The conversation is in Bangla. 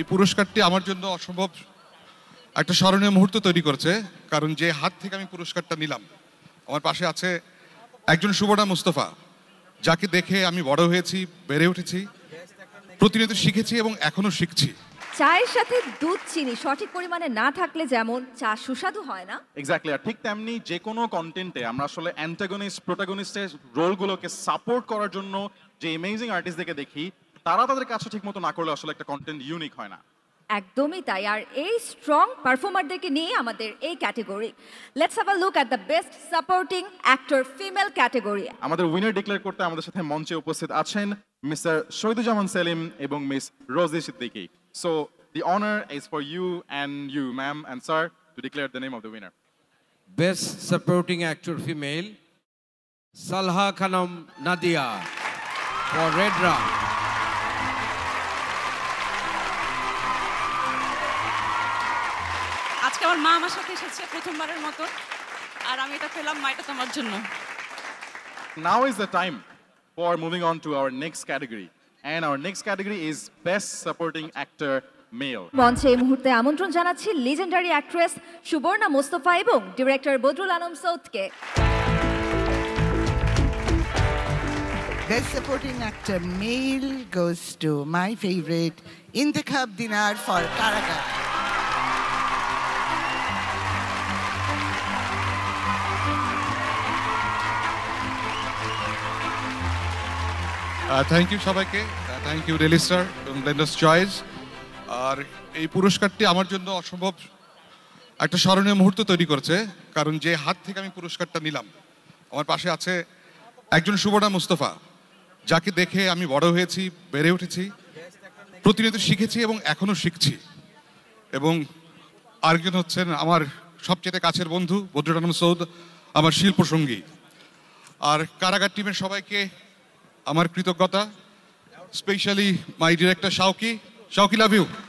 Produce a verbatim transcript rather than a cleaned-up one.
এই পুরস্কারটি আমার জন্য অসম্ভব একটা স্মরণীয় মুহূর্ত তৈরি করেছে কারণ যে হাত থেকে আমি পুরস্কারটা নিলাম আমার পাশে আছে একজন সুবর্ণা মুস্তাফা যাকে দেখে আমি বড় হয়েছি বেড়ে উঠেছি প্রতিনিয়ত শিখেছি এবং এখনো শিখছি চায়ের সাথে দুধ চিনি সঠিক পরিমাণে না থাকলে যেমন চা সুস্বাদু হয় না এক্স্যাক্টলি ঠিক তেমনি যে কোনো কন্টেন্টে আমরা আসলে অ্যান্টাগনিস্ট প্রোটাগনিস্টের রোলগুলোকে সাপোর্ট করার জন্য যে অ্যামেজিং আর্টিস্টদেরকে দেখি তারা তাদের কাছে ঠিকমতো না করলে আসলে একটা কন্টেন্ট ইউনিক হয় না একদমই তাই আর এই স্ট্রং পারফর্মারদেরকে নিয়ে আমাদের এই category let's have a look at the best supporting actor female category আমাদের উইনার ডিক্লেয়ার করতে আমাদের সাথে মঞ্চে উপস্থিত আছেন মিস্টার শহীদুজ্জামান সেলিম এবং miss Rosy Siddiqui So the honor is for you and you ma'am and sir to declare the name of the winner best supporting actor female Salha Khanam Nadia for Redra আমার মা আমার সাথে এসেছে প্রথমবারের মত আর আমি এটা পেলাম মাইটা তোমার জন্য Now is the time for moving on to our next category and our next category is best supporting actor male মঞ্চে এই মুহূর্তে আমন্ত্রণ জানাচ্ছি legendary actress সুবর্ণা মুস্তাফা এবং director বদরুল আলম সাউদকে Best supporting actor male goes to my favorite Indikhab Dinar for Karaka Uh, thank you সবাইকে uh, thank you really sir এবং ব্লেন্ডার্স চয়েস আর এই পুরস্কারটি আমার জন্য অসম্ভব একটা স্মরণীয় মুহূর্ত তৈরি করেছে কারণ যে হাত থেকে আমি পুরস্কারটা নিলাম আমার পাশে আছে একজন সুবর্ণা মুস্তাফা যাকে দেখে আমি বড় হয়েছি বেড়ে উঠেছি প্রতিনিয়ত শিখেছি এবং এখনো শিখছি এবং আরেকজন হচ্ছেন আমার সবচেয়ে কাছের বন্ধু বদরুল আনাম সৌদ আমার শিল্প সঙ্গী আর কারাগার টিমের সবাইকে Amar Kritogata, especially my director Shawki. Shawki, love you.